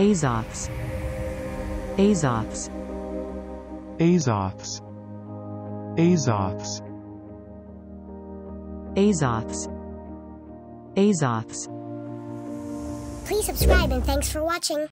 Azoths. Azoths. Azoths. Azoths. Azoths. Azoths. Please subscribe and thanks for watching.